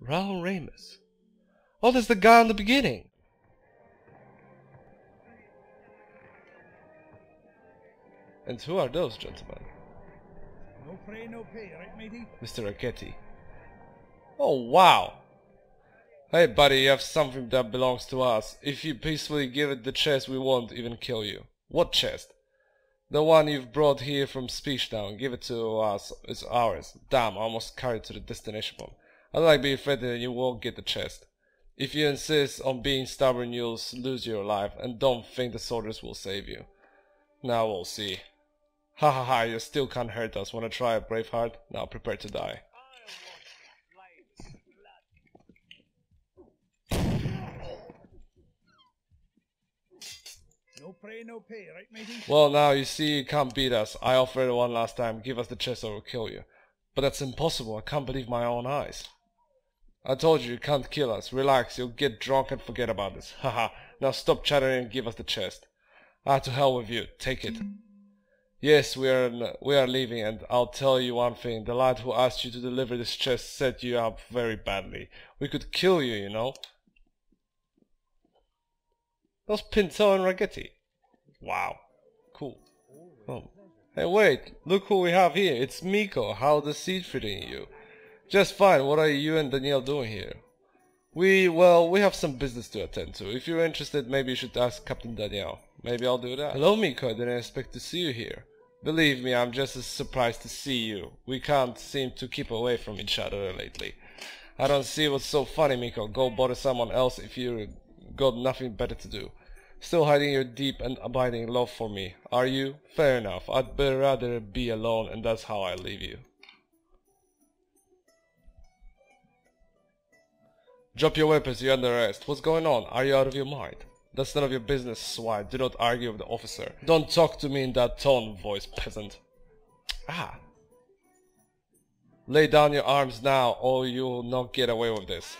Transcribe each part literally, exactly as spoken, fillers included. Raoul Rheims. Oh, that's the guy in the beginning. And who are those gentlemen? No pray, no pay, right, matey? Mister Ragetti. Oh, wow. Hey, buddy, you have something that belongs to us. If you peacefully give it the chest, we won't even kill you. What chest? The one you've brought here from Speightstown. Give it to us. It's ours. Damn, I almost carried it to the destination bomb. I don't like being threatened and you won't get the chest. If you insist on being stubborn, you'll lose your life, and don't think the soldiers will save you. Now we'll see. Ha ha ha, you still can't hurt us. Wanna try it, Braveheart? Now prepare to die. No pray, no pay, right, matey? Well, now you see you can't beat us. I offered it one last time. Give us the chest or we'll kill you. But that's impossible. I can't believe my own eyes. I told you, you can't kill us. Relax, you'll get drunk and forget about this. Haha, now stop chattering and give us the chest. Ah, to hell with you. Take it. Yes, we are, we are leaving, and I'll tell you one thing. The lad who asked you to deliver this chest set you up very badly. We could kill you, you know. Those Pintel and Ragetti. Wow. Cool. Oh. Hey, wait. Look who we have here. It's Miko. How the siege treating you? Just fine. What are you and Danielle doing here? We, well, we have some business to attend to. If you're interested, maybe you should ask Captain Danielle. Maybe I'll do that. Hello, Miko. I didn't expect to see you here. Believe me, I'm just as surprised to see you. We can't seem to keep away from each other lately. I don't see what's so funny, Miko. Go bother someone else if you got nothing better to do. Still hiding your deep and abiding love for me, are you? Fair enough. I'd rather be alone, and that's how I leave you. Drop your weapons, you're under arrest. What's going on? Are you out of your mind? That's none of your business, swine. Do not argue with the officer. Don't talk to me in that tone, voice peasant. Ah. Lay down your arms now, or you'll not get away with this.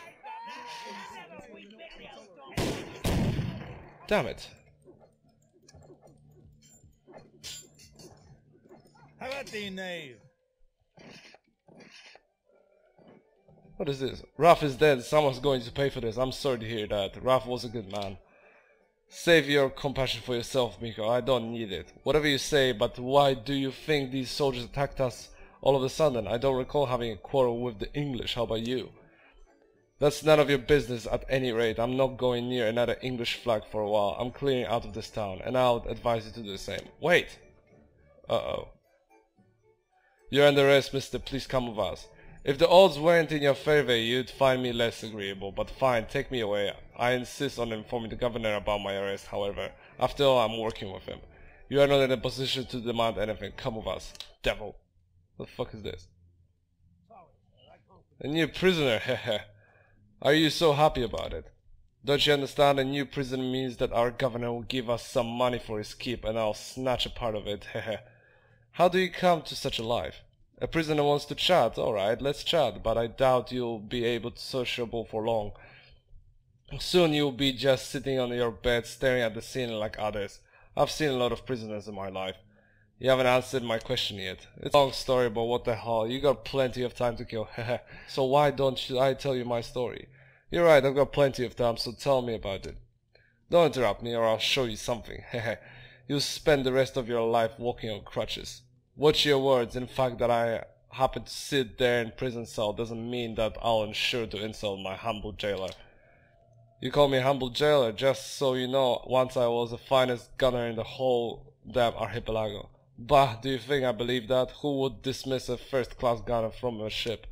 Damn it. How about the knave? What is this? Raph is dead. Someone's going to pay for this. I'm sorry to hear that. Raph was a good man. Save your compassion for yourself, Miko. I don't need it. Whatever you say, but why do you think these soldiers attacked us all of a sudden? I don't recall having a quarrel with the English. How about you? That's none of your business at any rate. I'm not going near another English flag for a while. I'm clearing out of this town, and I would advise you to do the same. Wait! Uh-oh. You're under arrest, mister. Please come with us. If the odds weren't in your favor, you'd find me less agreeable, but fine, take me away. I insist on informing the governor about my arrest, however. After all, I'm working with him. You are not in a position to demand anything. Come with us. Devil. What the fuck is this? A new prisoner, heh. Are you so happy about it? Don't you understand? A new prison means that our governor will give us some money for his keep, and I'll snatch a part of it. How do you come to such a life? A prisoner wants to chat. Alright, let's chat, but I doubt you'll be able to sociable for long. Soon you'll be just sitting on your bed staring at the ceiling like others. I've seen a lot of prisoners in my life. You haven't answered my question yet. It's a long story, but what the hell, you got plenty of time to kill. So why don't I tell you my story? You're right, I've got plenty of time, so tell me about it. Don't interrupt me or I'll show you something. You'll spend the rest of your life walking on crutches. Watch your words. In fact, that I happen to sit there in prison cell doesn't mean that I'll ensure to insult my humble jailer. You call me humble jailer, just so you know, once I was the finest gunner in the whole damn archipelago. Bah, do you think I believe that? Who would dismiss a first-class gunner from a ship?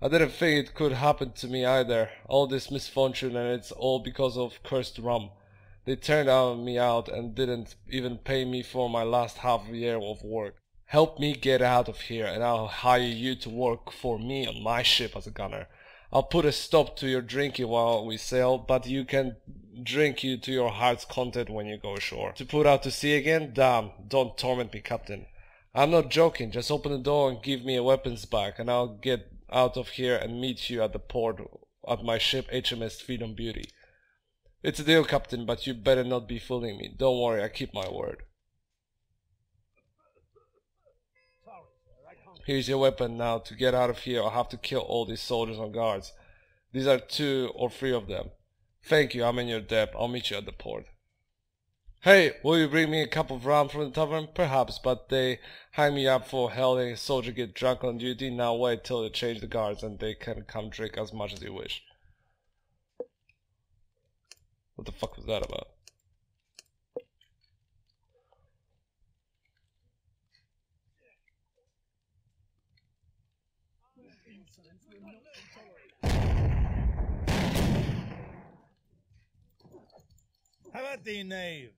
I didn't think it could happen to me either. All this misfortune, and it's all because of cursed rum. They turned me out and didn't even pay me for my last half year of work. Help me get out of here, and I'll hire you to work for me on my ship as a gunner. I'll put a stop to your drinking while we sail, but you can drink you to your heart's content when you go ashore. To put out to sea again? Damn, don't torment me, Captain. I'm not joking, just open the door and give me your weapons back, and I'll get out of here and meet you at the port at my ship H M S Freedom Beauty. It's a deal, Captain, but you better not be fooling me. Don't worry, I keep my word. Here's your weapon now. To get out of here, I'll have to kill all these soldiers and guards. These are two or three of them. Thank you, I'm in your debt. I'll meet you at the port. Hey, will you bring me a couple of rounds from the tavern? Perhaps, but they hang me up for helping a soldier get drunk on duty. Now wait till they change the guards and they can come drink as much as you wish. What the fuck was that about? How about thee, knave?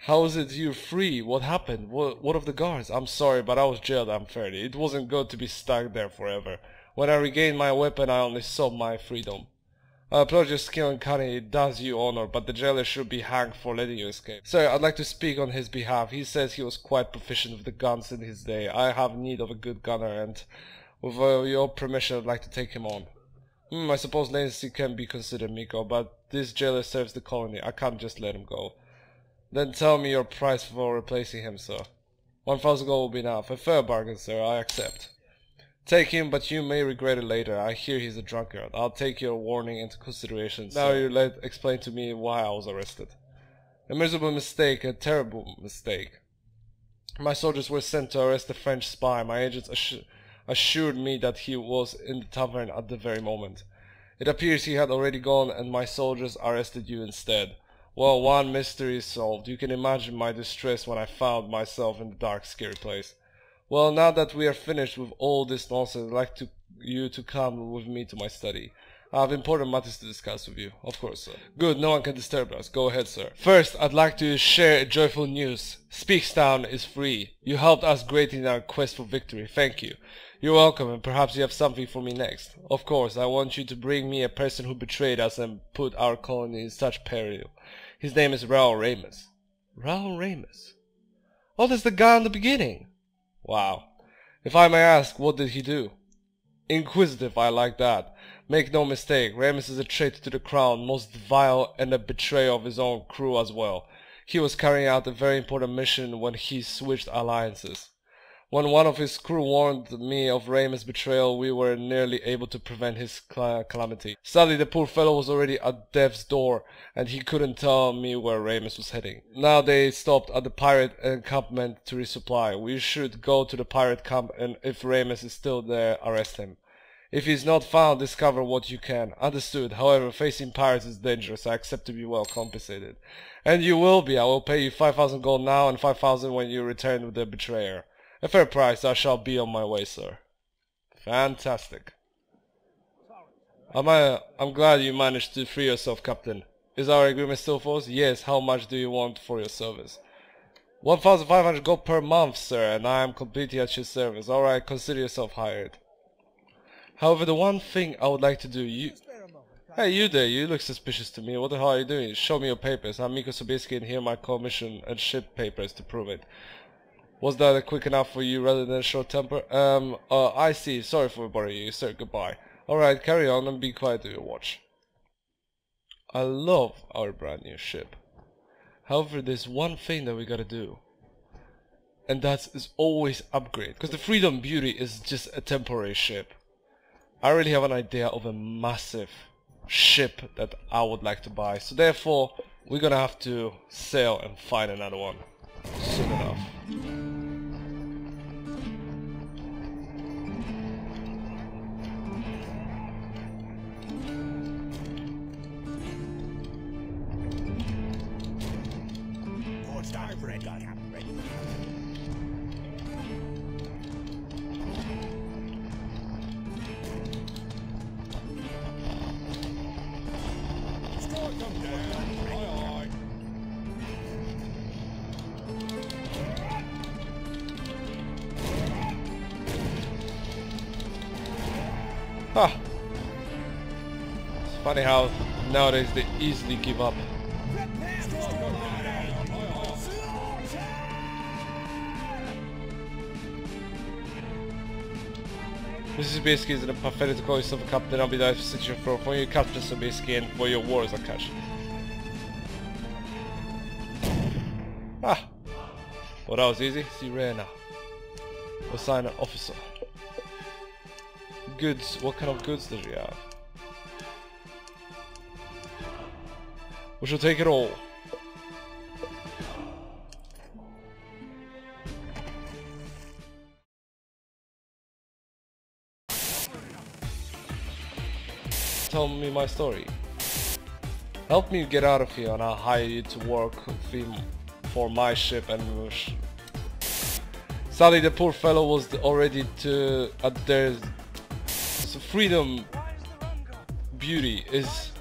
How is it you're free? What happened? What, what of the guards? I'm sorry, but I was jailed unfairly. It wasn't good to be stuck there forever. When I regained my weapon, I only sought my freedom. I applaud your skill and cunning. It does you honor, but the jailer should be hanged for letting you escape. Sir, I'd like to speak on his behalf. He says he was quite proficient with the guns in his day. I have need of a good gunner, and with your permission, I'd like to take him on. Hmm, I suppose latency can be considered, Miko, but this jailer serves the colony. I can't just let him go. Then tell me your price for replacing him, sir. One thousand gold will be enough. A fair bargain, sir. I accept. Take him, but you may regret it later. I hear he's a drunkard. I'll take your warning into consideration, sir. Now you let explain to me why I was arrested. A miserable mistake, a terrible mistake. My soldiers were sent to arrest a French spy. My agents assu assured me that he was in the tavern at the very moment. It appears he had already gone, and my soldiers arrested you instead. Well, one mystery is solved. You can imagine my distress when I found myself in the dark, scary place. Well, now that we are finished with all this nonsense, I'd like to, you to come with me to my study. I have important matters to discuss with you. Of course, sir. Good, no one can disturb us. Go ahead, sir. First, I'd like to share joyful news. Speightstown is free. You helped us greatly in our quest for victory. Thank you. You're welcome, and perhaps you have something for me next. Of course, I want you to bring me a person who betrayed us and put our colony in such peril. His name is Raoul Rheims. Raoul Rheims? Oh, that's the guy in the beginning. Wow. If I may ask, what did he do? Inquisitive, I like that. Make no mistake, Rheims is a traitor to the crown, most vile, and a betrayer of his own crew as well. He was carrying out a very important mission when he switched alliances. When one of his crew warned me of Rheims' betrayal, we were nearly able to prevent his calamity. Sadly, the poor fellow was already at death's door, and he couldn't tell me where Rheims was heading. Now they stopped at the pirate encampment to resupply. We should go to the pirate camp, and if Rheims is still there, arrest him. If he's not found, discover what you can. Understood. However, facing pirates is dangerous. I accept to be well compensated. And you will be. I will pay you five thousand gold now and five thousand when you return with the betrayer. A fair price. I shall be on my way, sir. Fantastic. Am I, I'm glad you managed to free yourself, Captain. Is our agreement still forced? Yes. How much do you want for your service? one thousand five hundred gold per month, sir, and I am completely at your service. Alright, consider yourself hired. However, the one thing I would like to do... you. Hey, you there. You look suspicious to me. What the hell are you doing? Show me your papers. I'm Miko Sobieski, and here are my commission and ship papers to prove it. Was that quick enough for you rather than a short temper? Um, uh, I see. Sorry for bothering you, sir. Goodbye. Alright, carry on and be quiet to your watch. I love our brand new ship. However, there's one thing that we gotta do. And that is always upgrade. Because the Freedom Beauty is just a temporary ship. I really have an idea of a massive ship that I would like to buy. So therefore, we're gonna have to sail and find another one soon enough. Huh. It's funny how nowadays they easily give up. Missus Sobieski is in a pathetic to call yourself a captain. I'll be there for you, Captain Sobieski, and for your war as a catch. Well, that was easy. She ran now. Assign an officer. Goods. What kind of goods does she have? We shall take it all. Tell me my story. Help me get out of here and I'll hire you to work for my ship and sh Sally, the poor fellow was already to at uh, their freedom. Beauty is